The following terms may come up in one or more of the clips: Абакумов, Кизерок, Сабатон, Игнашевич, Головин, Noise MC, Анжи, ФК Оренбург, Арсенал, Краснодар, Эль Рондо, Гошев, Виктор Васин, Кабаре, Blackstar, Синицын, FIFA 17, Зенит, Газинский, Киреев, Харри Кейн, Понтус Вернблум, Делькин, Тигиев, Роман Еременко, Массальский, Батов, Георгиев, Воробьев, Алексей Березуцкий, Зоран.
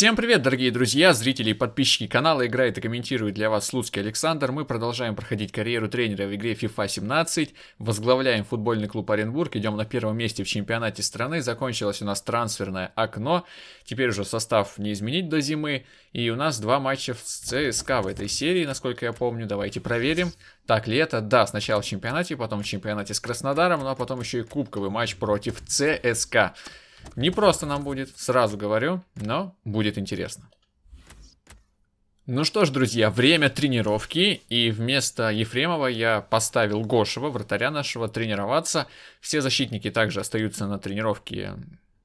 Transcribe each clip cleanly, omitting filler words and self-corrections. Всем привет, дорогие друзья, зрители и подписчики канала. Играет и комментирует для вас Слуцкий Александр. Мы продолжаем проходить карьеру тренера в игре FIFA 17. Возглавляем футбольный клуб Оренбург. Идем на первом месте в чемпионате страны. Закончилось у нас трансферное окно. Теперь уже состав не изменить до зимы. И у нас два матча с ЦСКА в этой серии, насколько я помню. Давайте проверим. Так ли это? Да, сначала в чемпионате, потом в чемпионате с Краснодаром, но потом еще и кубковый матч против ЦСКА. Не просто нам будет, сразу говорю, но будет интересно. Ну что ж, друзья, время тренировки, и вместо Ефремова я поставил Гошева, вратаря нашего, тренироваться. Все защитники также остаются на тренировке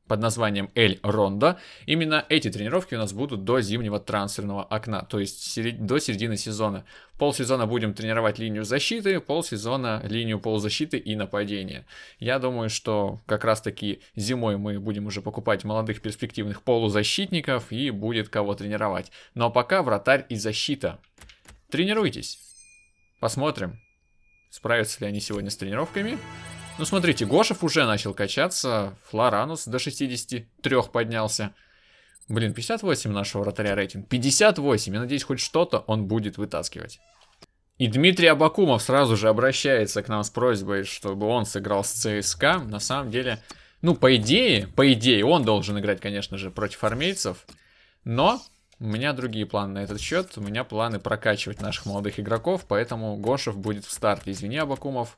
под названием Эль Рондо. Именно эти тренировки у нас будут до зимнего трансферного окна, то есть до середины сезона. Полсезона будем тренировать линию защиты, полсезона линию полузащиты и нападения. Я думаю, что как раз таки зимой мы будем уже покупать молодых перспективных полузащитников и будет кого тренировать. Но пока вратарь и защита. Тренируйтесь. Посмотрим, справятся ли они сегодня с тренировками. Ну, смотрите, Гошев уже начал качаться, Флоранус до 63 поднялся. Блин, 58 нашего вратаря рейтинг. 58, я надеюсь, хоть что-то он будет вытаскивать. И Дмитрий Абакумов сразу же обращается к нам с просьбой, чтобы он сыграл с ЦСКА. На самом деле, ну, по идее, он должен играть, конечно же, против армейцев. Но у меня другие планы на этот счет. У меня планы прокачивать наших молодых игроков, поэтому Гошев будет в старте. Извини, Абакумов.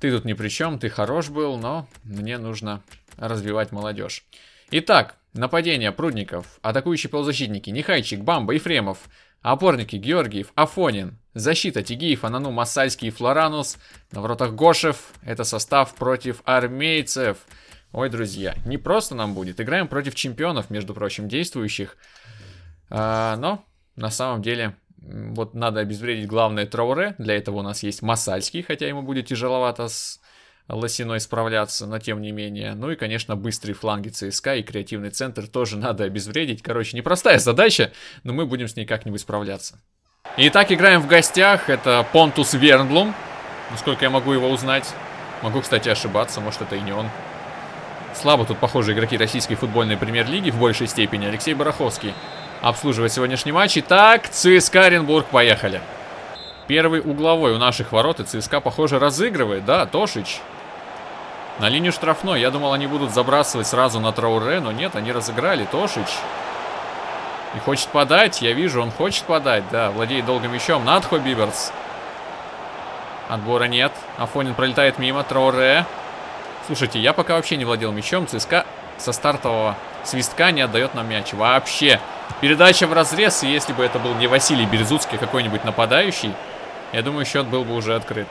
Ты тут ни при чем, ты хорош был, но мне нужно развивать молодежь. Итак, нападение Прудников, атакующие полузащитники Нихайчик, Бамба, Ефремов, опорники Георгиев, Афонин, защита Тигиев, Анану, Массальский и Флоранус, на воротах Гошев. Это состав против армейцев. Ой, друзья, не просто нам будет, играем против чемпионов, между прочим, действующих. Но на самом деле... Вот надо обезвредить главное Траоре. Для этого у нас есть Массальский, хотя ему будет тяжеловато с Лосиной справляться, но тем не менее. Ну и, конечно, быстрые фланги ЦСКА и креативный центр тоже надо обезвредить. Короче, непростая задача, но мы будем с ней как-нибудь справляться. Итак, играем в гостях. Это Понтус Вернблум. Насколько я могу его узнать. Могу, кстати, ошибаться, может, это и не он. Слабо тут похожи игроки российской футбольной премьер-лиги в большей степени. Алексей Березуцкий обслуживать сегодняшний матч. Итак, ЦСКА Оренбург, поехали. Первый угловой у наших ворот, и ЦСКА, похоже, разыгрывает. Да, Тошич. На линию штрафной. Я думал, они будут забрасывать сразу на Траоре, но нет, они разыграли. Тошич. И хочет подать, я вижу, он хочет подать. Да, владеет долгим мячом. Надхо Биберс. Отбора нет. Афонин пролетает мимо. Траоре. Слушайте, я пока вообще не владел мячом. ЦСКА со стартового свистка не отдает нам мяч. Вообще. Передача в разрез, и если бы это был не Василий Березуцкий, а какой-нибудь нападающий, я думаю, счет был бы уже открыт.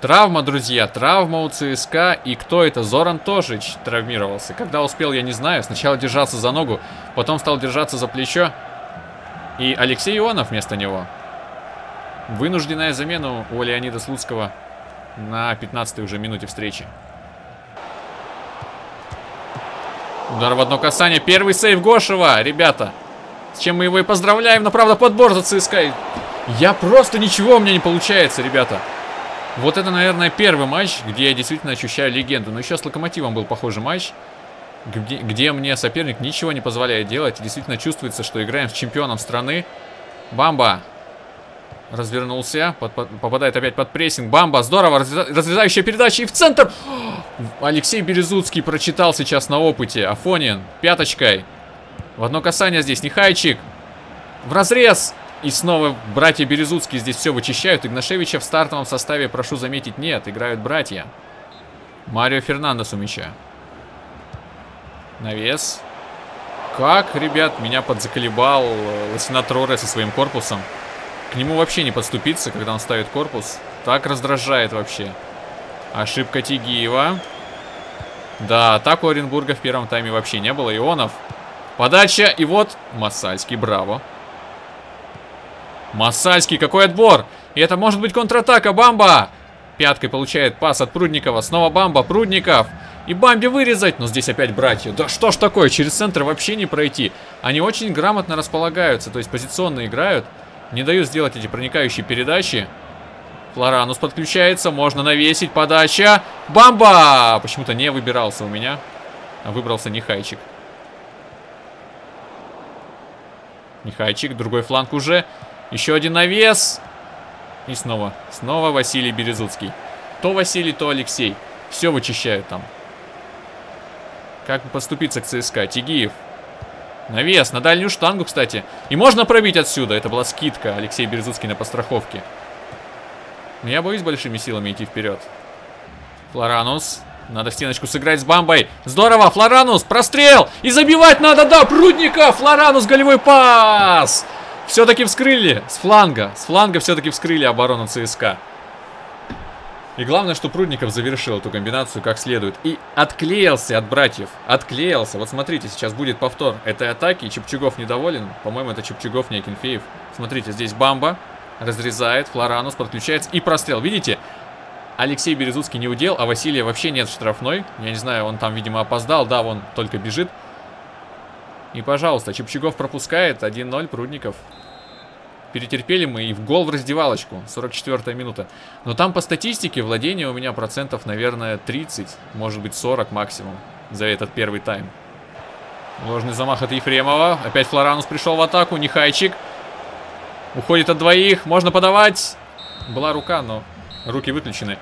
Травма, друзья, травма у ЦСКА. И кто это? Зоран Тошич травмировался. Когда успел, я не знаю. Сначала держался за ногу, потом стал держаться за плечо. И Алексей Ионов вместо него. Вынужденная замена у Леонида Слуцкого на 15-й уже минуте встречи. Удар в одно касание. Первый сейв Гошева, ребята. С чем мы его и поздравляем. Но, правда, подбор за ЦСКА. Я просто ничего у меня не получается, ребята. Вот это, наверное, первый матч, где я действительно ощущаю легенду. Но еще с Локомотивом был похожий матч, где мне соперник ничего не позволяет делать. Действительно чувствуется, что играем с чемпионом страны. Бамба развернулся. Попадает опять под прессинг. Бамба. Здорово. Разрезающая передача. И в центр. Алексей Березуцкий прочитал сейчас на опыте. Афонин пяточкой. В одно касание здесь. Нихайчик. В разрез. И снова братья Березуцкие здесь все вычищают. Игнашевича в стартовом составе, прошу заметить, нет. Играют братья. Марио Фернандес у мяча. Навес. Как, ребят, меня подзаколебал Лосина Траоре со своим корпусом. К нему вообще не подступиться, когда он ставит корпус. Так раздражает вообще. Ошибка Тигиева. Да, атаку Оренбурга в первом тайме вообще не было. Ионов. Подача. И вот Массальский. Браво. Массальский. Какой отбор. И это может быть контратака. Бамба. Пяткой получает пас от Прудникова. Снова Бамба. Прудников. И Бамбе вырезать. Но здесь опять братья. Да что ж такое. Через центр вообще не пройти. Они очень грамотно располагаются. То есть позиционно играют. Не дают сделать эти проникающие передачи. Флоранус подключается, можно навесить, подача. Бамба! Почему-то не выбирался у меня. Выбрался Нихайчик. Нихайчик, другой фланг уже. Еще один навес. И снова Василий Березуцкий. То Василий, то Алексей. Все вычищают там. Как поступиться к ЦСКА? Тигиев. Навес на дальнюю штангу, кстати. И можно пробить отсюда. Это была скидка. Алексей Березуцкий на подстраховке. Но я боюсь большими силами идти вперед. Флоранус. Надо в стеночку сыграть с Бамбой. Здорово, Флоранус, прострел. И забивать надо, да, Прудников. Флоранус, голевой пас. Все-таки вскрыли с фланга. С фланга все-таки вскрыли оборону ЦСКА. И главное, что Прудников завершил эту комбинацию как следует. И отклеился от братьев. Отклеился. Вот смотрите, сейчас будет повтор этой атаки. Чепчугов недоволен. По-моему, это Чепчугов, не Акинфеев. Смотрите, здесь Бамба. Разрезает. Флоранус подключается. И прострел. Видите? Алексей Березуцкий не удел, а Василия вообще нет в штрафной. Я не знаю, он там, видимо, опоздал. Да, вон только бежит. И, пожалуйста, Чепчугов пропускает. 1-0, Прудников. Перетерпели мы и в гол в раздевалочку. 44-я минута. Но там по статистике владение у меня процентов, наверное, 30. Может быть, 40 максимум за этот первый тайм. Ложный замах от Ефремова. Опять Флоранус пришел в атаку. Нихайчик. Уходит от двоих. Можно подавать. Была рука, но... Руки выключены.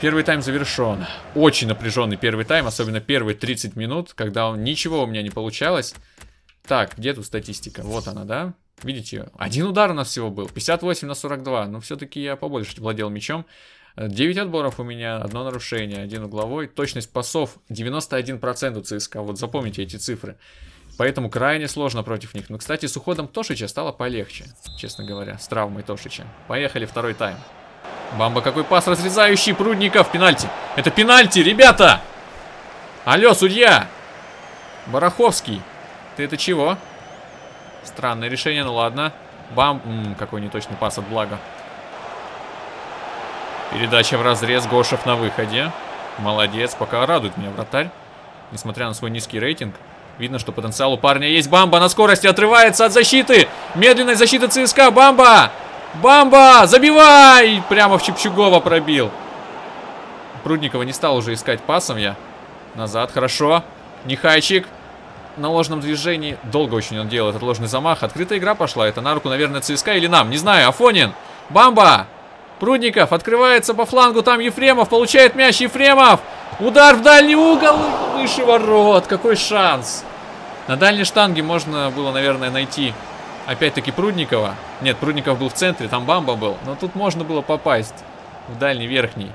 Первый тайм завершен. Очень напряженный первый тайм, особенно первые 30 минут, когда ничего у меня не получалось. Так, где тут статистика? Вот она, да? Видите, один удар у нас всего был. 58 на 42. Но все-таки я побольше владел мячом. 9 отборов у меня, 1 нарушение, 1 угловой. Точность пасов 91% у ЦСКА. Вот запомните эти цифры. Поэтому крайне сложно против них. Но, кстати, с уходом Тошича стало полегче, честно говоря, с травмой Тошича. Поехали, второй тайм. Бамба, какой пас разрезающий, Прудников, пенальти. Это пенальти, ребята! Алло, судья! Бараховский, ты это чего? Странное решение, ну ладно. Какой неточный пас от Блага. Передача в разрез, Гошев на выходе. Молодец, пока радует меня вратарь. Несмотря на свой низкий рейтинг. Видно, что потенциал у парня есть. Бамба на скорости отрывается от защиты. Медленная защита ЦСКА. Бамба! Бамба! Забивай! Прямо в Чепчугова пробил. Прудникова не стал уже искать пасом я. Назад. Хорошо. Нихайчик. На ложном движении. Долго очень он делал этот ложный замах. Открытая игра пошла. Это на руку, наверное, ЦСКА или нам. Не знаю. Афонин. Бамба! Прудников открывается по флангу. Там Ефремов. Получает мяч Ефремов. Удар в дальний угол. Выше ворот. Какой шанс. На дальней штанге можно было, наверное, найти опять-таки Прудникова. Нет, Прудников был в центре, там Бамба был. Но тут можно было попасть в дальний верхний.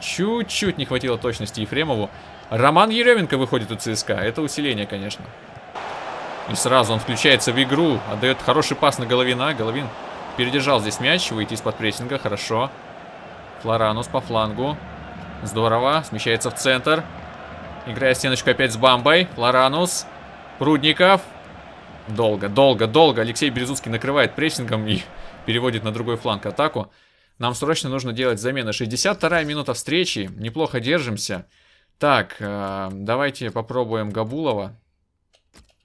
Чуть-чуть не хватило точности Ефремову. Роман Еременко выходит у ЦСКА. Это усиление, конечно. И сразу он включается в игру. Отдает хороший пас на Головина. Головин передержал здесь мяч. Выйти из-под прессинга. Хорошо. Флоранус по флангу. Здорово. Смещается в центр. Играя стеночку опять с Бамбой. Флоранус. Прудников. Долго. Алексей Березуцкий накрывает прессингом и переводит на другой фланг атаку. Нам срочно нужно делать замены. 62-я минута встречи. Неплохо держимся. Так, давайте попробуем Габулова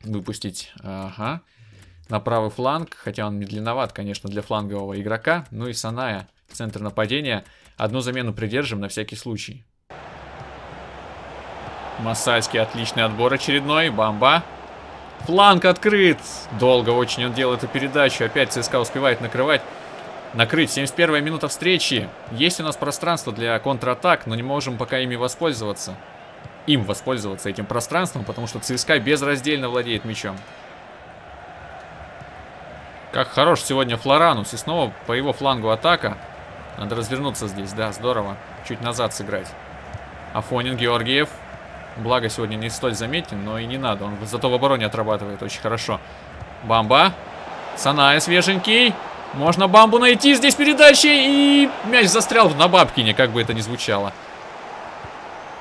выпустить. Ага. На правый фланг. Хотя он медленноват, конечно, для флангового игрока. Ну и Саная. Центр нападения. Одну замену придержим на всякий случай. Массальский, отличный отбор очередной. Бамба. Фланг открыт. Долго очень он делал эту передачу. Опять ЦСКА успевает накрыть. 71-я минута встречи. Есть у нас пространство для контратак, но не можем пока ими воспользоваться. Этим пространством, потому что ЦСКА безраздельно владеет мячом. Как хорош сегодня Флоранус. И снова по его флангу атака. Надо развернуться здесь. Да, здорово. Чуть назад сыграть. Афонин, Георгиев. Благо сегодня не столь заметен, но и не надо. Он зато в обороне отрабатывает очень хорошо. Бамба. Саная свеженький. Можно Бамбу найти. Здесь передачи. И мяч застрял на Бабкине, как бы это ни звучало.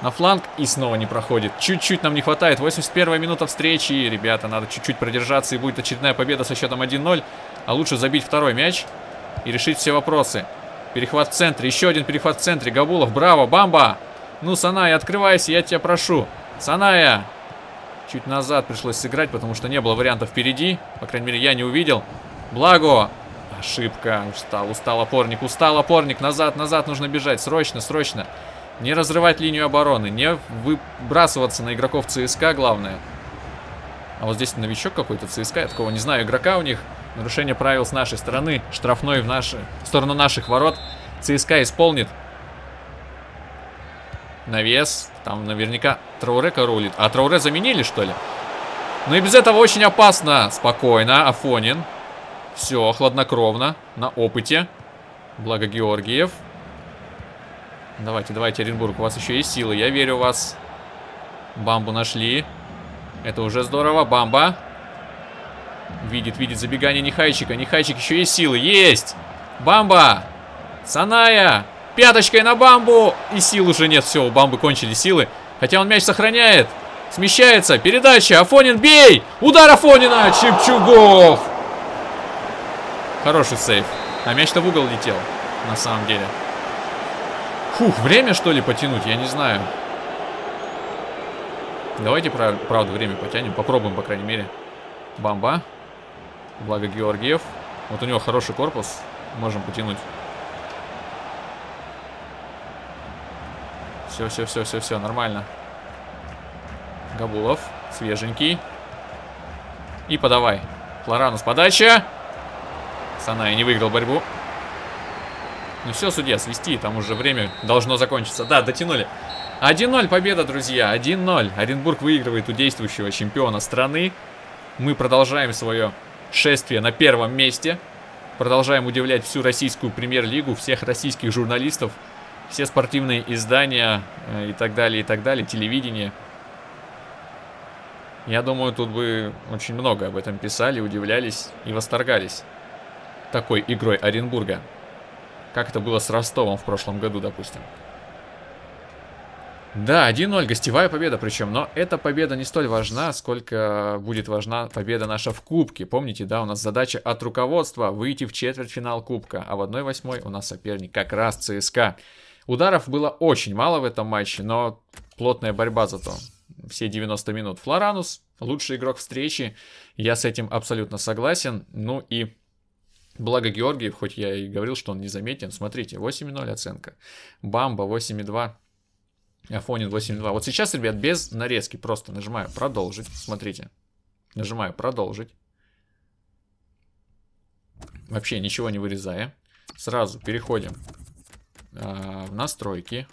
На фланг и снова не проходит. Чуть-чуть нам не хватает. 81-я минута встречи. Ребята, надо чуть-чуть продержаться. И будет очередная победа со счетом 1-0. А лучше забить второй мяч и решить все вопросы. Перехват в центре. Еще один перехват в центре. Габулов. Браво. Бамба. Ну, Саная, открывайся, я тебя прошу. Саная! Чуть назад пришлось сыграть, потому что не было вариантов впереди. По крайней мере, я не увидел. Благо! Ошибка. Устал опорник. Назад нужно бежать. Срочно. Не разрывать линию обороны. Не выбрасываться на игроков ЦСКА, главное. А вот здесь новичок какой-то, ЦСКА, я такого не знаю игрока у них. Нарушение правил с нашей стороны, штрафной в сторону наших ворот. ЦСКА исполнит. Навес, там наверняка Траоре караулит. А Траоре заменили, что ли? Ну и без этого очень опасно. Спокойно, Афонин. Все, хладнокровно, на опыте. Благо Георгиев. Давайте, давайте, Оренбург, у вас еще есть силы, я верю в вас. Бамбу нашли. Это уже здорово, Бамба. Видит, видит забегание Нихайчика. Нихайчик, еще есть силы, есть! Бамба! Саная! Пяточкой на Бамбу! И сил уже нет, все, у Бамбы кончились силы. Хотя он мяч сохраняет. Смещается, передача, Афонин, бей! Удар Афонина! Чепчугов! Хороший сейф. А мяч-то в угол летел, на самом деле. Фух, время, что ли, потянуть? Я не знаю. Давайте, правда, время потянем. Попробуем, по крайней мере. Бамба. Благо Георгиев. Вот у него хороший корпус. Можем потянуть. Все, все, все, все, все, нормально. Габулов. Свеженький. И подавай. Флоранус, подача. Саная не выиграл борьбу. Ну все, судья, свести, там уже время должно закончиться. Да, дотянули. 1-0 победа, друзья, 1-0. Оренбург выигрывает у действующего чемпиона страны. Мы продолжаем свое шествие на первом месте. Продолжаем удивлять всю российскую премьер-лигу, всех российских журналистов, все спортивные издания и так далее, телевидение. Я думаю, тут бы очень много об этом писали, удивлялись и восторгались такой игрой Оренбурга. Как это было с Ростовом в прошлом году, допустим. Да, 1-0, гостевая победа причем. Но эта победа не столь важна, сколько будет важна победа наша в Кубке. Помните, да, у нас задача от руководства выйти в четвертьфинал Кубка. А в 1/8 у нас соперник как раз ЦСКА. Ударов было очень мало в этом матче, но плотная борьба зато. Все 90 минут. Флоранус, лучший игрок встречи. Я с этим абсолютно согласен. Ну и... Благо Георгиев, хоть я и говорил, что он незаметен. Смотрите, 8,0 оценка. Бамба 8,2. Афонин 8,2. Вот сейчас, ребят, без нарезки. Просто нажимаю продолжить. Смотрите. Нажимаю продолжить. Вообще ничего не вырезая. Сразу переходим в настройки.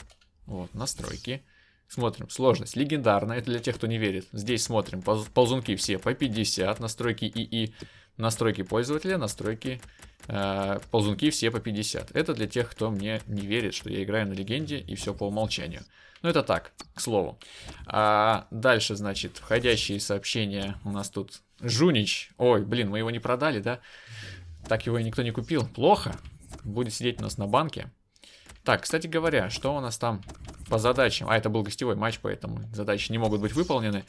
Вот, настройки. Смотрим. Сложность легендарная. Это для тех, кто не верит. Здесь смотрим. Ползунки все по 50. Настройки ИИ. Настройки пользователя, настройки, ползунки все по 50. Это для тех, кто мне не верит, что я играю на легенде и все по умолчанию. Ну это так, к слову. А дальше, значит, входящие сообщения у нас тут. Жунич. Ой, блин, мы его не продали, да? Так его и никто не купил. Плохо. Будет сидеть у нас на банке. Так, кстати говоря, что у нас там по задачам? А, это был гостевой матч, поэтому задачи не могут быть выполнены.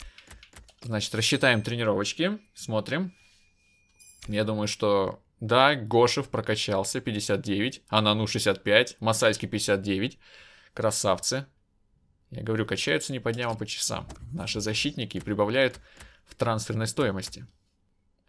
Значит, рассчитаем тренировочки. Смотрим. Я думаю, что... Да, Гошев прокачался, 59. Анану 65. Массальский 59. Красавцы. Я говорю, качаются не по дням, а по часам. Наши защитники прибавляют в трансферной стоимости.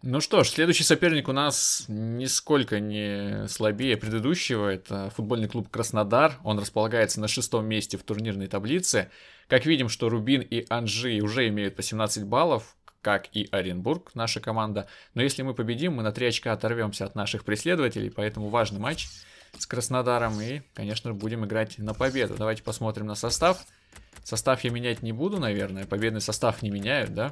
Ну что ж, следующий соперник у нас нисколько не слабее предыдущего. Это футбольный клуб Краснодар. Он располагается на 6-м месте в турнирной таблице. Как видим, что Рубин и Анжи уже имеют по 17 баллов. Как и Оренбург, наша команда. Но если мы победим, мы на 3 очка оторвемся от наших преследователей. Поэтому важный матч с Краснодаром. И, конечно, будем играть на победу. Давайте посмотрим на состав. Состав я менять не буду, наверное. Победный состав не меняют, да?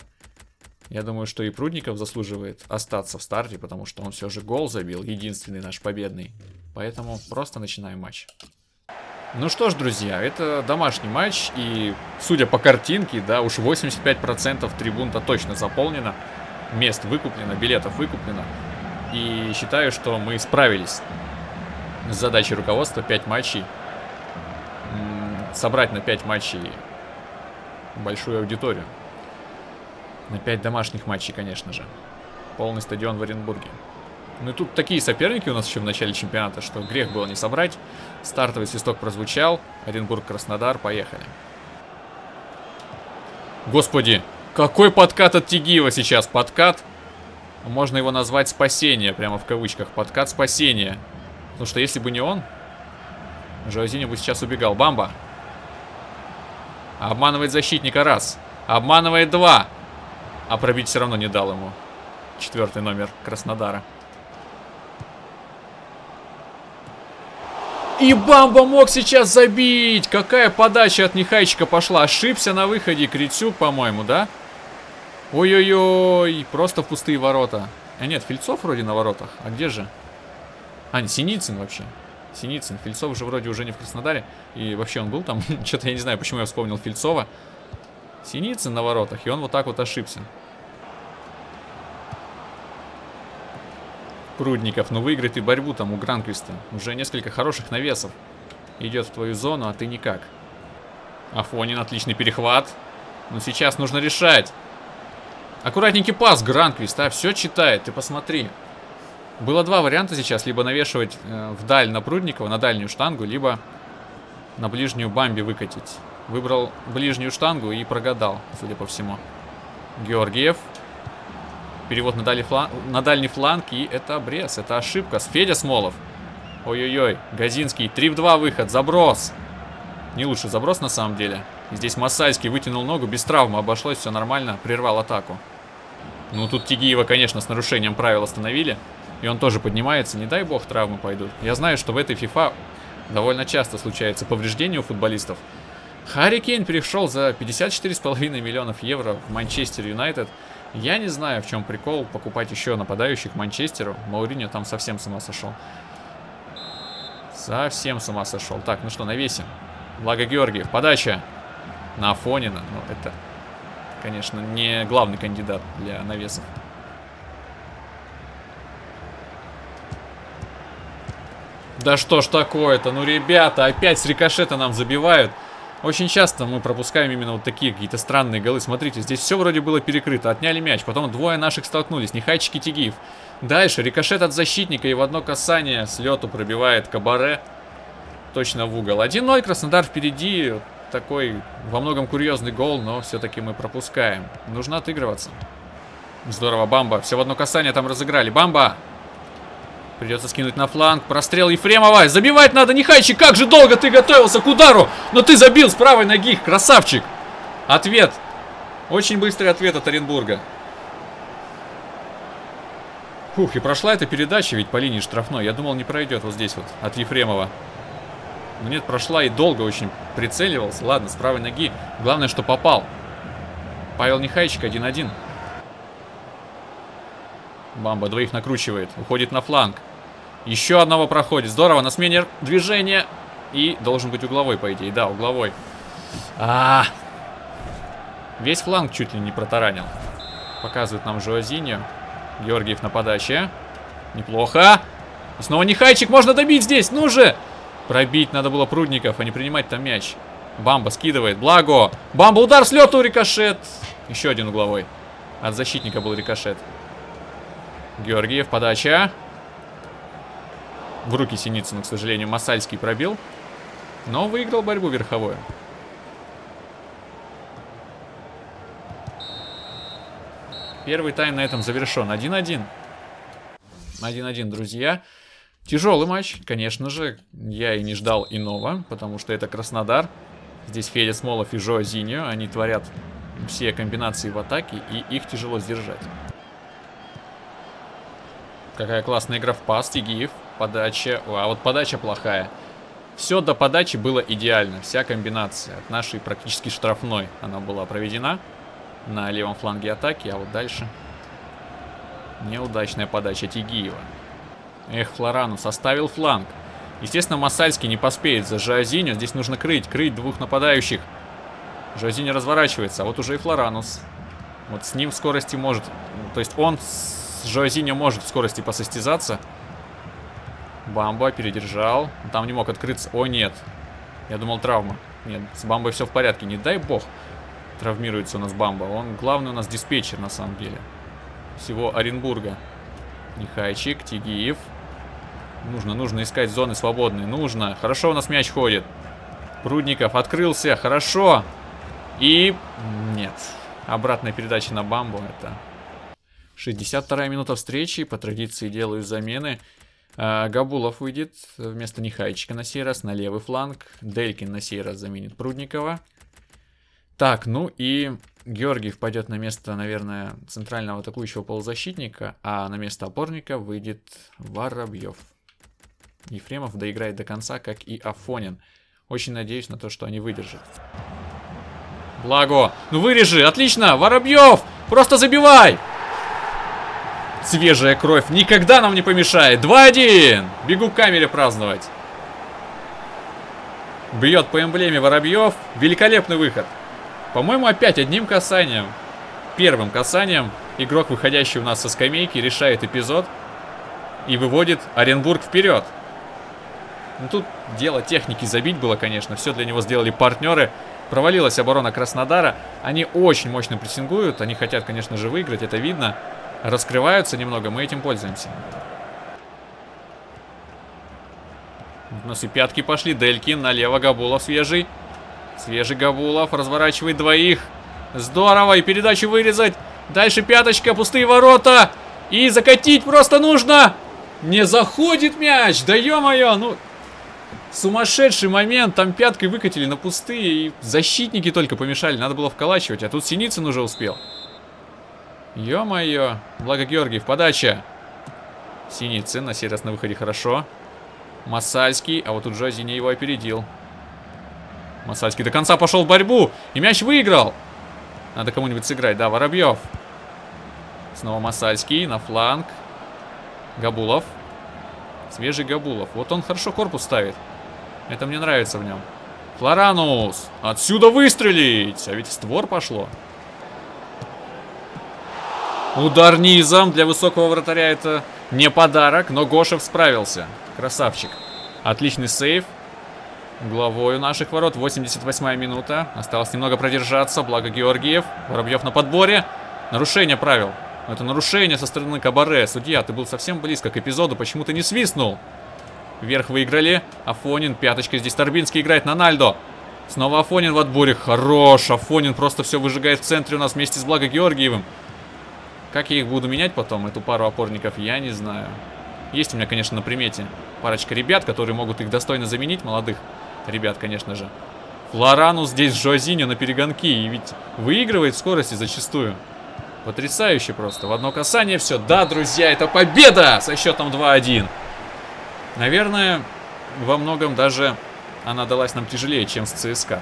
Я думаю, что и Прудников заслуживает остаться в старте, потому что он все же гол забил. Единственный наш победный. Поэтому просто начинаем матч. Ну что ж, друзья, это домашний матч, и, судя по картинке, да, уж 85% трибун-то точно заполнено, мест выкуплено, билетов выкуплено, и считаю, что мы справились с задачей руководства 5 матчей, собрать на 5 матчей большую аудиторию, на 5 домашних матчей, конечно же, полный стадион в Оренбурге. Ну и тут такие соперники у нас еще в начале чемпионата, что грех было не собрать. Стартовый свисток прозвучал. Оренбург-Краснодар, поехали. Господи, какой подкат от Тигиева сейчас. Подкат, можно его назвать спасение, прямо в кавычках. Подкат спасения. Потому что если бы не он, Жоазинью бы сейчас убегал. Бамба. Обманывает защитника раз. Обманывает два. А пробить все равно не дал ему. 4-й номер Краснодара. И Бамба мог сейчас забить! Какая подача от Нихайчика пошла. Ошибся на выходе. Крицюк, по-моему, да? Ой-ой-ой. Просто в пустые ворота. А нет, Фельцов вроде на воротах. А где же? А, не, Синицын вообще. Синицын. Фельцов же вроде уже не в Краснодаре. И вообще он был там. Что-то я не знаю, почему я вспомнил Фельцова. Синицын на воротах. И он вот так вот ошибся. Прудников, ну выиграй ты борьбу там у Гранквиста. Уже несколько хороших навесов. Идет в твою зону, а ты никак. Афонин, отличный перехват. Но сейчас нужно решать. Аккуратненький пас, Гранквист, а все читает, ты посмотри. Было два варианта сейчас. Либо навешивать вдаль на Прудникова, на дальнюю штангу, либо на ближнюю Бамби выкатить. Выбрал ближнюю штангу и прогадал, судя по всему. Георгиев. Перевод на дальний фланг, и это обрез, это ошибка. Федя Смолов. Ой-ой-ой, Газинский, 3 в 2 выход, заброс. Не лучший заброс на самом деле. Здесь Массальский вытянул ногу, без травмы обошлось, все нормально, прервал атаку. Ну тут Тигиева, конечно, с нарушением правил остановили. И он тоже поднимается, не дай бог травмы пойдут. Я знаю, что в этой FIFA довольно часто случается повреждение у футболистов. Харри Кейн перешел за 54,5 миллионов евро в Манчестер Юнайтед. Я не знаю, в чем прикол покупать еще нападающих Манчестеру. Мауриньо там совсем с ума сошел. Совсем с ума сошел. Так, ну что, навесим. Благо Георгиев. Подача на Афонина. Ну, это, конечно, не главный кандидат для навесов. Да что ж такое-то? Ну, ребята, опять с рикошета нам забивают. Очень часто мы пропускаем именно вот такие какие-то странные голы. Смотрите, здесь все вроде было перекрыто. Отняли мяч, потом двое наших столкнулись. Нихайчик и Тигиев. Дальше рикошет от защитника и в одно касание с лету пробивает Кабаре. Точно в угол. 1-0, Краснодар впереди. Такой во многом курьезный гол, но все-таки мы пропускаем. Нужно отыгрываться. Здорово, Бамба. Все в одно касание там разыграли. Бамба! Придется скинуть на фланг. Прострел Ефремова. Забивать надо, Нихайчик. Как же долго ты готовился к удару. Но ты забил с правой ноги. Красавчик. Ответ. Очень быстрый ответ от Оренбурга. Фух, и прошла эта передача ведь по линии штрафной. Я думал, не пройдет вот здесь вот от Ефремова. Но нет, прошла и долго очень прицеливался. Ладно, с правой ноги. Главное, что попал. Павел Нихайчик 1-1. Бамба двоих накручивает. Уходит на фланг. Еще одного проходит. Здорово. На смене движение. И должен быть угловой, по идее. Да, угловой. Весь фланг чуть ли не протаранил. Показывает нам Жоазинью. Георгиев на подаче. Неплохо. И снова Нихайчик. Можно добить здесь. Ну же. Пробить надо было Прудников, а не принимать там мяч. Бамба скидывает. Благо. Бамба удар с лету. Рикошет. Еще один угловой. От защитника был рикошет. Георгиев, подача. В руки Синицыну, к сожалению, Массальский пробил. Но выиграл борьбу верховую. Первый тайм на этом завершен. 1-1. 1-1, друзья. Тяжелый матч, конечно же. Я и не ждал иного, потому что это Краснодар. Здесь Федя Смолов и Жоазинью. Они творят все комбинации в атаке, и их тяжело сдержать. Какая классная игра в пас, Тигиев. Подача. А вот подача плохая. Все до подачи было идеально. Вся комбинация от нашей практически штрафной она была проведена на левом фланге атаки. А вот дальше неудачная подача Тигиева. Эх, Флоранус оставил фланг. Естественно, Массальский не поспеет за Жоазинью. Здесь нужно крыть двух нападающих. Жоазинью разворачивается. А вот уже и Флоранус. Вот с ним в скорости может... То есть он... Жоазинью может в скорости посостязаться. Бамба передержал. Там не мог открыться. О, нет. Я думал, травма. Нет, с Бамбой все в порядке. Не дай бог травмируется у нас Бамба. Он главный у нас диспетчер на самом деле. Всего Оренбурга. Нихайчик, Тигиев. Нужно искать зоны свободные. Нужно. Хорошо у нас мяч ходит. Прудников открылся. Хорошо. И... Нет. Обратная передача на Бамбу. Это... 62-я минута встречи. По традиции делаю замены. Габулов выйдет вместо Нихайчика на сей раз на левый фланг. Делькин на сей раз заменит Прудникова. Так, ну и Георгиев пойдет на место, наверное, центрального атакующего полузащитника, а на место опорника выйдет Воробьев. Ефремов доиграет до конца, как и Афонин. Очень надеюсь на то, что они выдержат. Благо. Ну вырежи, отлично, Воробьев, просто забивай. Свежая кровь никогда нам не помешает. 2-1, бегу к камере праздновать. Бьет по эмблеме Воробьев, великолепный выход. По-моему, опять одним касанием, первым касанием, игрок, выходящий у нас со скамейки, решает эпизод и выводит Оренбург вперед. Ну, тут дело техники, забить было, конечно. Все для него сделали партнеры. Провалилась оборона Краснодара. Они очень мощно прессингуют. Они хотят, конечно же, выиграть. Это видно. Раскрываются немного. Мы этим пользуемся. У нас и пятки пошли. Делькин налево. Габулов свежий. Свежий Габулов. Разворачивает двоих. Здорово. И передачу вырезать. Дальше пяточка. Пустые ворота. И закатить просто нужно. Не заходит мяч. Да ё-моё. Ну... сумасшедший момент, там пяткой выкатили на пустые, и защитники только помешали, надо было вколачивать, а тут Синицын уже успел. Ё-моё, благо Георгиев, подача. Синицын на сей раз на выходе хорошо. Массальский, а вот тут Жоазинью его опередил. Массальский до конца пошел в борьбу, и мяч выиграл. Надо кому-нибудь сыграть, да, Воробьев. Снова Массальский на фланг. Габулов. Свежий Габулов. Вот он хорошо корпус ставит. Это мне нравится в нем. Флоранус. Отсюда выстрелить. А ведь в створ пошло. Удар низом. Для высокого вратаря это не подарок. Но Гошев справился. Красавчик. Отличный сейв. Главой у наших ворот. 88-я минута. Осталось немного продержаться. Благо Георгиев. Воробьев на подборе. Нарушение правил. Это нарушение со стороны Кабаре. Судья, ты был совсем близко к эпизоду. Почему ты не свистнул? Вверх выиграли. Афонин. Пяточка здесь. Торбинский играет на Нальдо. Снова Афонин в отборе. Хорош. Афонин просто все выжигает в центре у нас вместе с Благо Георгиевым. Как я их буду менять потом, эту пару опорников, я не знаю. Есть у меня, конечно, на примете парочка ребят, которые могут их достойно заменить. Молодых ребят, конечно же. Флоранус здесь с Жоазинью на перегонки. И ведь выигрывает в скорости зачастую. Потрясающе просто. В одно касание все. Да, друзья, это победа со счетом 2-1. Наверное, во многом даже она далась нам тяжелее, чем с ЦСКА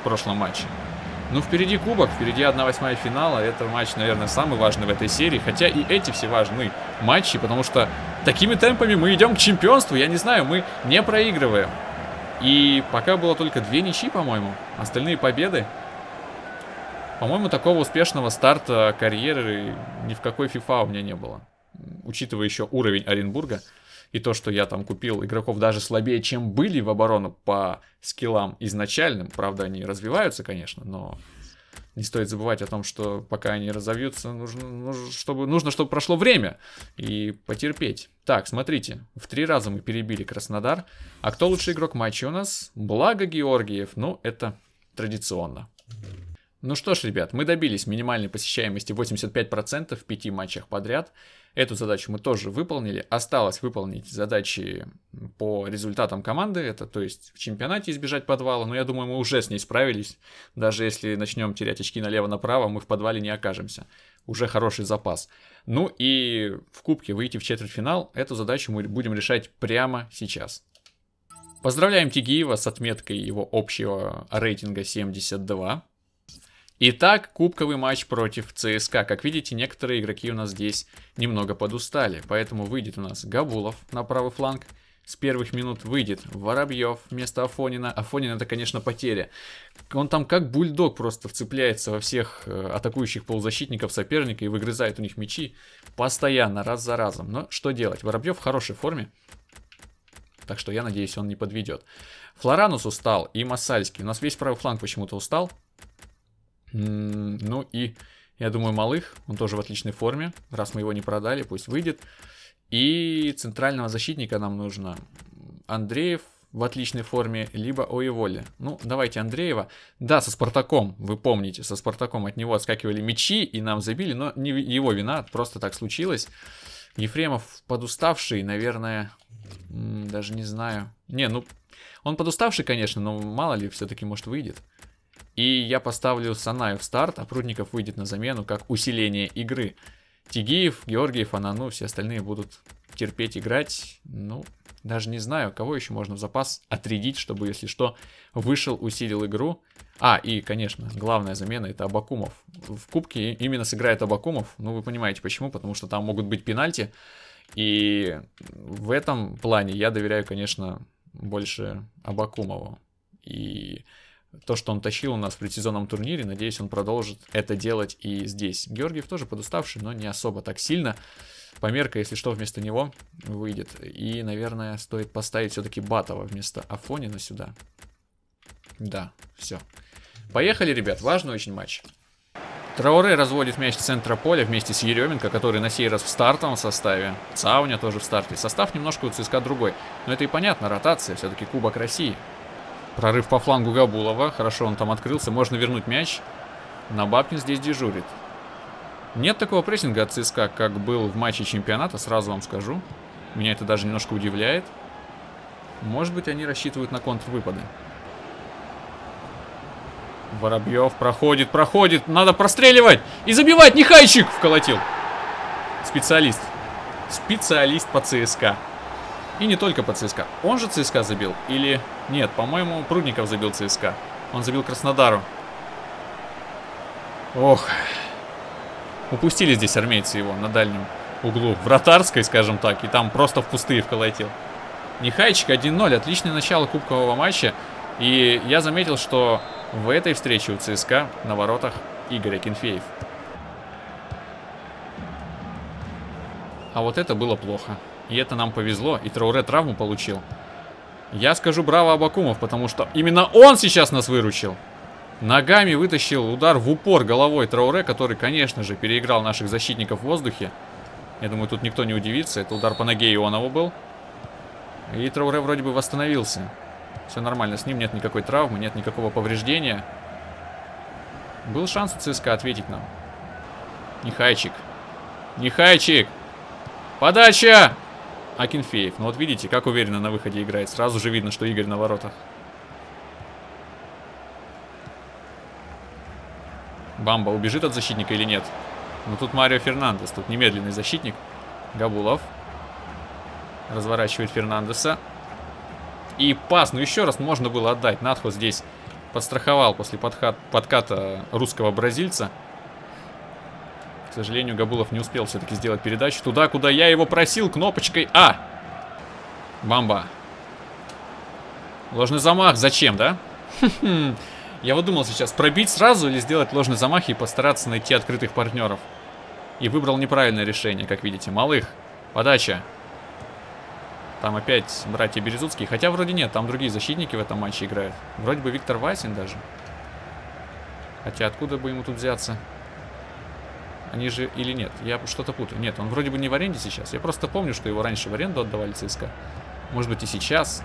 в прошлом матче. Ну, впереди кубок, впереди 1/8 финала. Это матч, наверное, самый важный в этой серии. Хотя и эти все важны матчи, потому что такими темпами мы идем к чемпионству. Я не знаю, мы не проигрываем. И пока было только 2 ничьи, по-моему. Остальные победы. По-моему, такого успешного старта карьеры ни в какой FIFA у меня не было. Учитывая еще уровень Оренбурга и то, что я там купил игроков даже слабее, чем были в оборону по скиллам изначальным. Правда, они развиваются, конечно, но не стоит забывать о том, что пока они разовьются, нужно, чтобы прошло время и потерпеть. Так, смотрите, в 3 раза мы перебили Краснодар. А кто лучший игрок матча у нас? Благо Георгиев. Ну, это традиционно. Ну что ж, ребят, мы добились минимальной посещаемости 85% в 5 матчах подряд. Эту задачу мы тоже выполнили. Осталось выполнить задачи по результатам команды. Это, то есть, в чемпионате избежать подвала. Но я думаю, мы уже с ней справились. Даже если начнем терять очки налево-направо, мы в подвале не окажемся. Уже хороший запас. Ну и в кубке выйти в четвертьфинал. Эту задачу мы будем решать прямо сейчас. Поздравляем Тигиева с отметкой его общего рейтинга 72. Итак, кубковый матч против ЦСКА. Как видите, некоторые игроки у нас здесь немного подустали. Поэтому выйдет у нас Габулов на правый фланг. С первых минут выйдет Воробьев вместо Афонина. Афонин — это, конечно, потеря. Он там как бульдог просто вцепляется во всех атакующих полузащитников соперника и выгрызает у них мячи постоянно, раз за разом. Но что делать? Воробьев в хорошей форме. Так что я надеюсь, он не подведет. Флоранус устал и Массальский. У нас весь правый фланг почему-то устал. Ну и, я думаю, Малых, он тоже в отличной форме. Раз мы его не продали, пусть выйдет. И центрального защитника нам нужно. Андреев в отличной форме, либо Оеволе. Ну, давайте Андреева. Да, со Спартаком, вы помните, со Спартаком от него отскакивали мячи и нам забили. Но не его вина, просто так случилось. Ефремов подуставший, наверное, даже не знаю. Не, ну, он подуставший, конечно, но мало ли, все-таки, может, выйдет. И я поставлю Санаю в старт, а Прудников выйдет на замену как усиление игры. Тигиев, Георгиев, Анану, все остальные будут терпеть, играть. Ну, даже не знаю, кого еще можно в запас отрядить, чтобы, если что, вышел, усилил игру. А, и, конечно, главная замена — это Абакумов. В кубке именно сыграет Абакумов. Ну, вы понимаете, почему. Потому что там могут быть пенальти. И в этом плане я доверяю, конечно, больше Абакумову. И то, что он тащил у нас в предсезонном турнире, надеюсь, он продолжит это делать и здесь. Георгиев тоже подуставший, но не особо так сильно. Померка, если что, вместо него выйдет. И, наверное, стоит поставить все-таки Батова вместо Афонина сюда. Да, все. Поехали, ребят, важный очень матч. Траоре разводит мяч с центра поля вместе с Еременко, который на сей раз в стартовом составе. Цауня тоже в старте. Состав немножко у ЦСКА другой. Но это и понятно, ротация, все-таки Кубок России. Прорыв по флангу Габулова. Хорошо он там открылся. Можно вернуть мяч. Но Бабкин здесь дежурит. Нет такого прессинга от ЦСКА, как был в матче чемпионата, сразу вам скажу. Меня это даже немножко удивляет. Может быть, они рассчитывают на контрвыпады. Воробьев проходит, проходит. Надо простреливать и забивать. Нихайчик вколотил. Специалист. Специалист по ЦСКА. И не только по ЦСКА. Он же ЦСКА забил? Или нет? По-моему, Прудников забил ЦСКА. Он забил Краснодару. Ох. Упустили здесь армейцы его на дальнем углу. Вратарской, скажем так. И там просто в пустые вколотил. Нихайчик 1-0. Отличное начало кубкового матча. И я заметил, что в этой встрече у ЦСКА на воротах Игорь Акинфеев. А вот это было плохо. И это нам повезло. И Траоре травму получил. Я скажу браво Абакумов, потому что именно он сейчас нас выручил. Ногами вытащил удар в упор головой Траоре, который, конечно же, переиграл наших защитников в воздухе. Я думаю, тут никто не удивится. Это удар по ноге Ионова был. И Траоре вроде бы восстановился. Все нормально, с ним нет никакой травмы, нет никакого повреждения. Был шанс у ЦСКА ответить нам. Нихайчик. Нихайчик! Подача! Акинфеев. Ну вот видите, как уверенно на выходе играет. Сразу же видно, что Игорь на воротах. Бамба убежит от защитника или нет? Ну тут Марио Фернандес, тут немедленный защитник. Габулов разворачивает Фернандеса. И пас, ну еще раз можно было отдать. Надхо здесь подстраховал после подката русского бразильца. К сожалению, Габулов не успел все-таки сделать передачу туда, куда я его просил, кнопочкой А. Бамба. Ложный замах. Зачем, да? Я вот думал сейчас, пробить сразу или сделать ложный замах и постараться найти открытых партнеров. И выбрал неправильное решение, как видите. Малых. Подача. Там опять братья Березуцкие. Хотя вроде нет, там другие защитники в этом матче играют. Вроде бы Виктор Васин даже. Хотя откуда бы ему тут взяться? Они же или нет? Я что-то путаю. Нет, он вроде бы не в аренде сейчас. Я просто помню, что его раньше в аренду отдавали ЦСКА. Может быть и сейчас.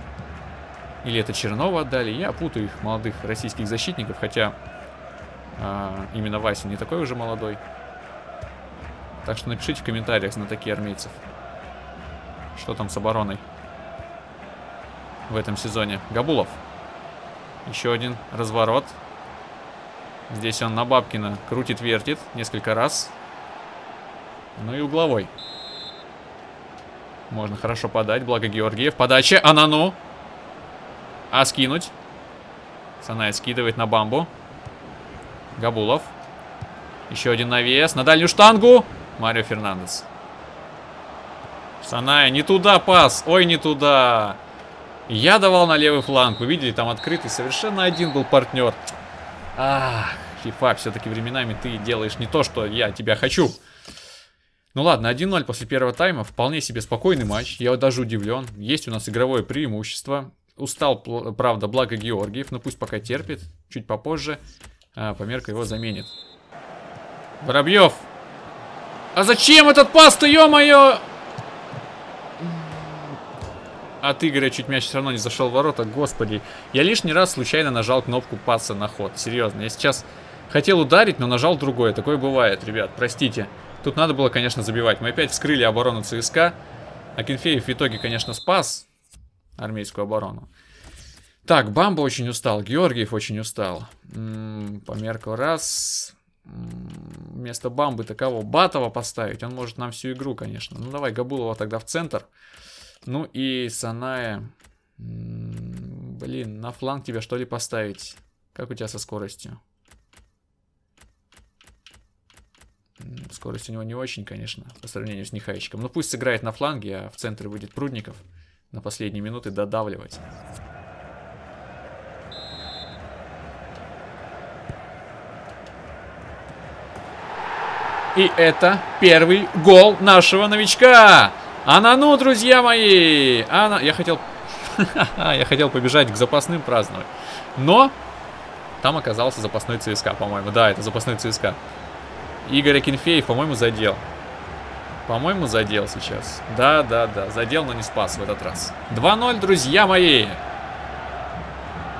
Или это Чернова отдали. Я путаю их молодых российских защитников. Хотя именно Васин не такой уже молодой. Так что напишите в комментариях знатоки армейцев. Что там с обороной в этом сезоне? Габулов. Еще один разворот. Здесь он на Бабкина крутит-вертит несколько раз. Ну и угловой. Можно хорошо подать. Благо Георгиев. Подача. Анану. А скинуть. Саная скидывает на Бамбу. Габулов. Еще один навес. На дальнюю штангу. Марио Фернандес. Саная, не туда пас, ой, не туда. Я давал на левый фланг, вы видели, там открытый, совершенно один был партнер. Ах, FIFA, все-таки временами ты делаешь не то, что я тебя хочу. Ну ладно, 1-0 после первого тайма, вполне себе спокойный матч, я даже удивлен. Есть у нас игровое преимущество. Устал, правда, благо Георгиев, но пусть пока терпит, чуть попозже Померка его заменит. Воробьев. А зачем этот пас-то, ё-моё? От Игоря чуть мяч все равно не зашел в ворота. Господи, я лишний раз случайно нажал кнопку паса на ход. Серьезно, я сейчас хотел ударить, но нажал другое. Такое бывает, ребят, простите. Тут надо было, конечно, забивать. Мы опять вскрыли оборону ЦСКА. Акинфеев в итоге, конечно, спас армейскую оборону. Так, Бамба очень устал, Георгиев очень устал. Померкло раз. Вместо Бамбы такого Батова поставить. Он может нам всю игру, конечно. Ну давай Габулова тогда в центр. Ну и Саная. Блин, на фланг тебя что ли поставить? Как у тебя со скоростью? Скорость у него не очень, конечно, по сравнению с Нихайчиком. Но пусть сыграет на фланге, а в центре будет Прудников на последние минуты додавливать. И это первый гол нашего новичка. Анану, друзья мои! Я хотел побежать к запасным праздновать. Но там оказался запасной ЦСКА, по-моему. Да, это запасной ЦСКА. Игорь Акинфеев, по-моему, задел. По-моему, задел сейчас. Да. Задел, но не спас в этот раз. 2-0, друзья мои.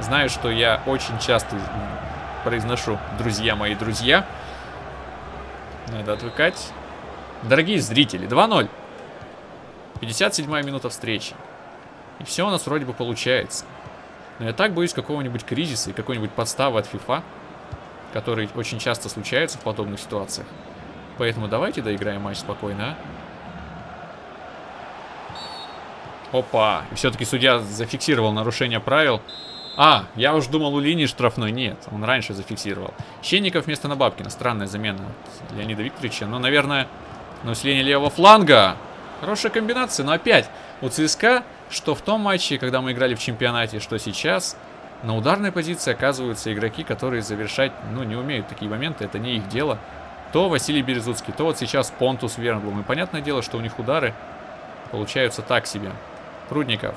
Знаю, что я очень часто произношу «друзья мои, друзья». Надо отвыкать. Дорогие зрители, 2-0. 57-я минута встречи. И все у нас вроде бы получается. Но я так боюсь какого-нибудь кризиса и какой-нибудь подставы от FIFA, которые очень часто случаются в подобных ситуациях. Поэтому давайте доиграем матч спокойно, а? Опа! И все-таки судья зафиксировал нарушение правил. А, я уж думал, у линии штрафной. Нет, он раньше зафиксировал. Щенников вместо Набабкина. Странная замена от Леонида Викторовича. Но, наверное, на усиление левого фланга. Хорошая комбинация, но опять у ЦСКА, что в том матче, когда мы играли в чемпионате, что сейчас, на ударной позиции оказываются игроки, которые завершать, ну, не умеют такие моменты. Это не их дело. То Василий Березуцкий, то вот сейчас Понтус Вернблум. И понятное дело, что у них удары получаются так себе. Прудников.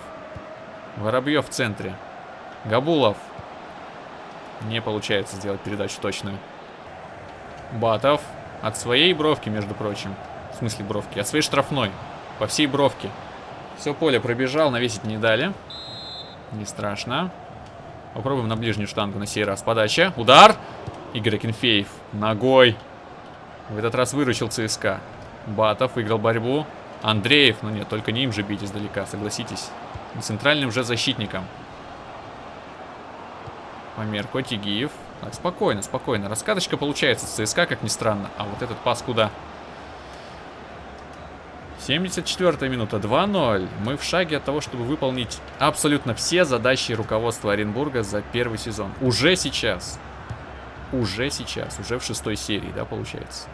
Воробьев в центре. Габулов. Не получается сделать передачу точную. Батов. От своей бровки, между прочим. В смысле бровки? От своей штрафной. По всей бровке. Все поле пробежал, навесить не дали. Не страшно. Попробуем на ближнюю штангу на сей раз. Подача. Удар. Игорь Акинфеев. Ногой. В этот раз выручил ЦСКА. Батов выиграл борьбу. Андреев. Ну нет, только не им же бить издалека, согласитесь. И центральным же защитником. Померку Тигиев. Так, спокойно, спокойно. Раскаточка получается с ЦСКА, как ни странно. А вот этот пас куда? 74-я минута, 2-0. Мы в шаге от того, чтобы выполнить абсолютно все задачи руководства Оренбурга за первый сезон. Уже сейчас. Уже сейчас. Уже в 6-й серии, да, получается.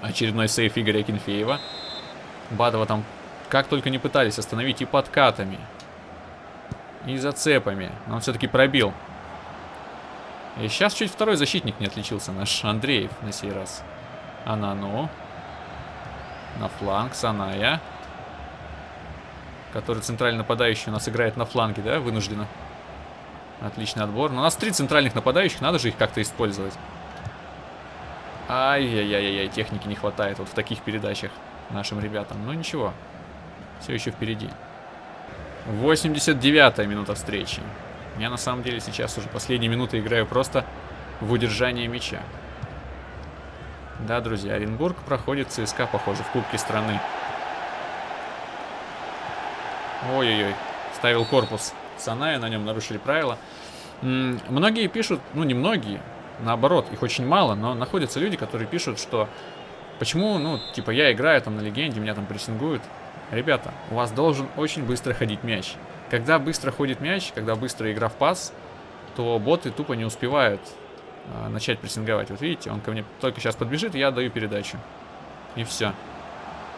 Очередной сейф Игоря Акинфеева. Батова там как только не пытались остановить и подкатами, и зацепами. Но он все-таки пробил. И сейчас чуть второй защитник не отличился, наш Андреев на сей раз. Анану. На фланг. Саная. Который центральный нападающий у нас играет на фланге, да? Вынужденно. Отличный отбор. Но у нас 3 центральных нападающих. Надо же их как-то использовать. Ай-яй-яй-яй. Техники не хватает вот в таких передачах нашим ребятам. Но ничего. Все еще впереди. 89-я минута встречи. Я на самом деле сейчас уже последние минуты играю просто в удержание мяча. Да, друзья, Оренбург проходит ЦСКА, похоже, в Кубке страны. Ой-ой-ой, ставил корпус Саная, на нем нарушили правила. Многие пишут, ну не многие, наоборот, их очень мало, но находятся люди, которые пишут, что почему, ну, типа я играю там на легенде, меня там прессингуют. Ребята, у вас должен очень быстро ходить мяч. Когда быстро ходит мяч, когда быстро игра в пас, то боты тупо не успевают начать прессинговать. Вот видите, он ко мне только сейчас подбежит, и я даю передачу. И все.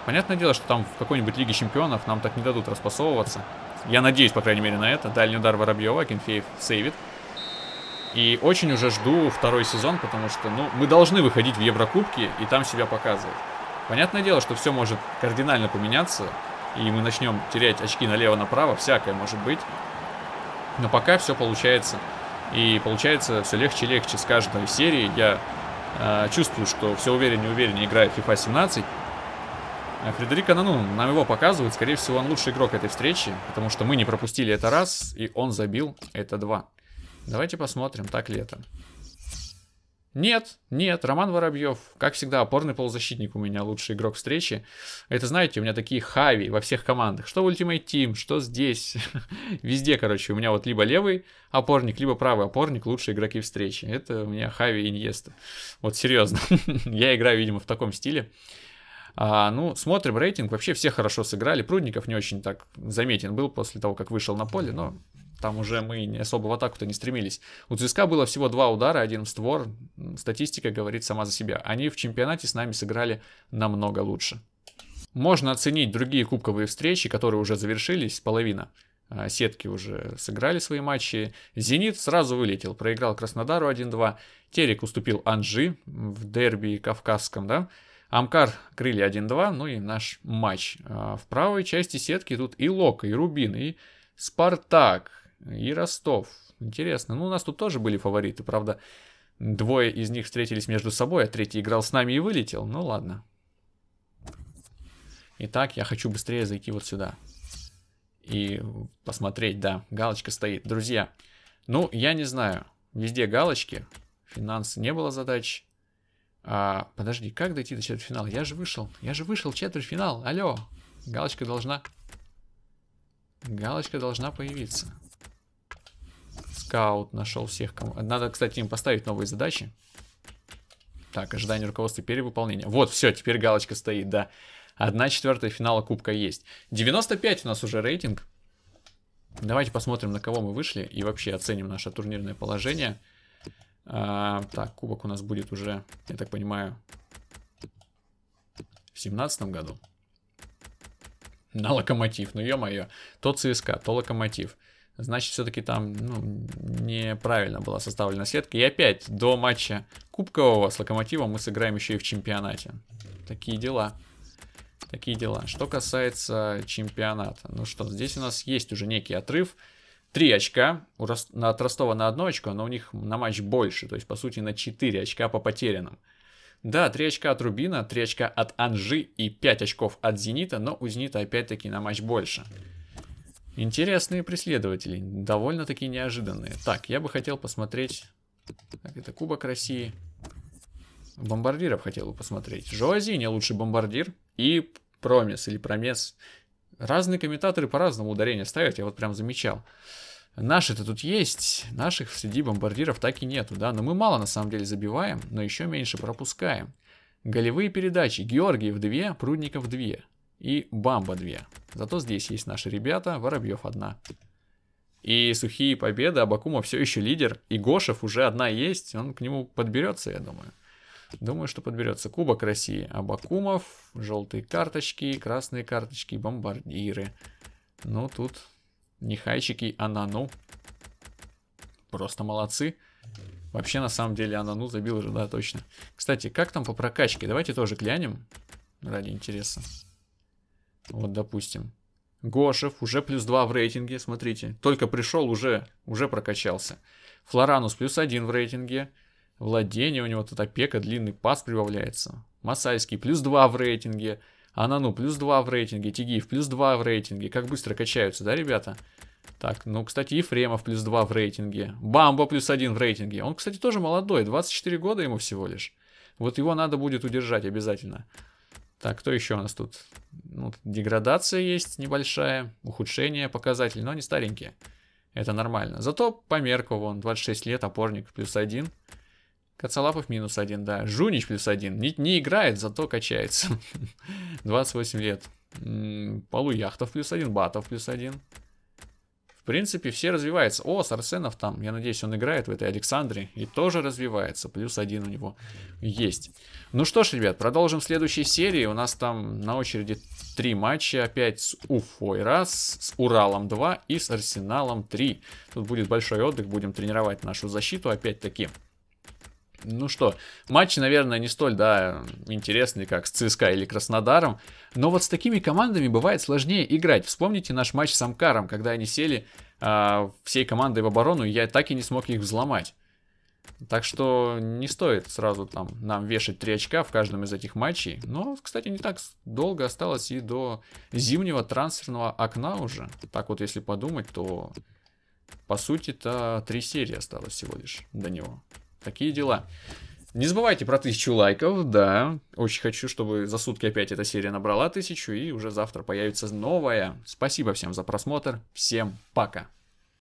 Понятное дело, что там в какой-нибудь Лиге Чемпионов нам так не дадут распасовываться. Я надеюсь, по крайней мере, на это. Дальний удар Воробьева, Акинфеев сейвит. И очень уже жду второй сезон, потому что, ну, мы должны выходить в Еврокубки и там себя показывать. Понятное дело, что все может кардинально поменяться, и мы начнем терять очки налево-направо, всякое может быть. Но пока все получается. И получается все легче и легче с каждой серии. Я чувствую, что все увереннее и увереннее играет FIFA 17. Фредерик Анану, нам его показывают. Скорее всего, он лучший игрок этой встречи, потому что мы не пропустили это раз, и он забил это 2. Давайте посмотрим, так ли это. Нет, нет, Роман Воробьев, как всегда, опорный полузащитник у меня, лучший игрок встречи. Это, знаете, у меня такие хави во всех командах. Что в Ultimate Team, что здесь. Везде, короче, у меня вот либо левый опорник, либо правый опорник, лучшие игроки встречи. Это у меня хави и Иньеста. Вот серьезно. Я играю, видимо, в таком стиле. Ну, смотрим рейтинг. Вообще все хорошо сыграли. Прудников не очень так заметен был после того, как вышел на поле, но... Там уже мы особо в атаку-то не стремились. У ЦСКА было всего 2 удара, 1 в створ. Статистика говорит сама за себя. Они в чемпионате с нами сыграли намного лучше. Можно оценить другие кубковые встречи, которые уже завершились. Половина сетки уже сыграли свои матчи. «Зенит» сразу вылетел. Проиграл Краснодару 1-2. «Терек» уступил «Анжи» в дерби кавказском, да? «Амкар» крылья 1-2. Ну и наш матч. В правой части сетки тут и «Локо», и «Рубин», и «Спартак». И Ростов. Интересно. Ну, у нас тут тоже были фавориты, правда. 2 из них встретились между собой, а 3-й играл с нами и вылетел. Ну, ладно. Итак, я хочу быстрее зайти вот сюда. И посмотреть, да, галочка стоит. Друзья, ну, я не знаю. Везде галочки. Финансы не было задач. Подожди, как дойти до четвертьфинала? Я же вышел в четвертьфинал. Алло. Галочка должна появиться. Скаут нашел всех, кому... Надо, кстати, им поставить новые задачи. Так, ожидание руководства перевыполнения. Вот, все, теперь галочка стоит, да. 1/4 финала кубка есть. 95 у нас уже рейтинг. Давайте посмотрим, на кого мы вышли. И вообще оценим наше турнирное положение. Так, кубок у нас будет уже, я так понимаю, в 2017 году. На Локомотив, ну ё-моё. То ЦСКА, то Локомотив. Значит, все-таки там, ну, неправильно была составлена сетка. И опять до матча кубкового с Локомотивом мы сыграем еще и в чемпионате. Такие дела. Такие дела. Что касается чемпионата. Ну что, здесь у нас есть уже некий отрыв. 3 очка. От Ростова на 1 очко, но у них на матч больше. То есть, по сути, на 4 очка по потерянным. Да, 3 очка от Рубина, 3 очка от Анжи и 5 очков от Зенита. Но у Зенита опять-таки на матч больше. Интересные преследователи, довольно-таки неожиданные. Так, я бы хотел посмотреть... Так, это Кубок России. Бомбардиров хотел бы посмотреть. Жоазинью лучший бомбардир. И Промес или Промес. Разные комментаторы по-разному ударение ставят, я вот прям замечал. Наши-то тут есть. Наших среди бомбардиров так и нету, да. Но мы мало на самом деле забиваем, но еще меньше пропускаем. Голевые передачи. Георгиев 2, Прудников 2. И Бамба 2. Зато здесь есть наши ребята. Воробьев 1. И сухие победы. Абакумов все еще лидер. И Гошев уже 1 есть. Он к нему подберется, я думаю. Думаю, что подберется. Кубок России. Абакумов. Желтые карточки. Красные карточки. Бомбардиры. Ну, тут Нихайчик и Анану. Просто молодцы. Вообще, на самом деле, Анану забил уже, да, точно. Кстати, как там по прокачке? Давайте тоже глянем. Ради интереса. Вот, допустим, Гошев уже +2 в рейтинге, смотрите. Только пришел, уже прокачался. Флоранус +1 в рейтинге. Владение у него тут опека, длинный пас прибавляется. Массальский +2 в рейтинге. Анану +2 в рейтинге. Тигиев +2 в рейтинге. Как быстро качаются, да, ребята? Так, ну, кстати, Ефремов +2 в рейтинге. Бамба +1 в рейтинге. Он, кстати, тоже молодой, 24 года ему всего лишь. Вот его надо будет удержать обязательно. Так, кто еще у нас тут? Ну, деградация есть небольшая, ухудшение показателей, но они старенькие. Это нормально. Зато по мерку вон, 26 лет, опорник +1. Коцалапов -1, да. Жунич +1. Не играет, зато качается. 28 лет. Полуяхтов +1, Батов +1. В принципе, все развиваются. О, Сарсенов там, я надеюсь, он играет в этой Александре и тоже развивается. +1 у него есть. Ну что ж, ребят, продолжим в следующей серии. У нас там на очереди 3 матча. Опять с Уфой 1, с Уралом 2 и с Арсеналом 3. Тут будет большой отдых, будем тренировать нашу защиту опять-таки. Ну что, матчи, наверное, не столь, да, интересные, как с ЦСКА или Краснодаром. Но вот с такими командами бывает сложнее играть. Вспомните наш матч с Амкаром, когда они сели всей командой в оборону, и я так и не смог их взломать. Так что не стоит сразу там нам вешать 3 очка в каждом из этих матчей. Но, кстати, не так долго осталось и до зимнего трансферного окна уже. Так вот, если подумать, то, по сути-то, 3 серии осталось всего лишь до него. Такие дела. Не забывайте про 1000 лайков, да. Очень хочу, чтобы за сутки опять эта серия набрала 1000, и уже завтра появится новая. Спасибо всем за просмотр. Всем пока.